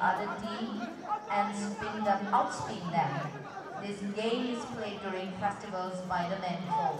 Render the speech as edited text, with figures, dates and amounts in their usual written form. other team and spin them, outspin them. This game is played during festivals by the men folk.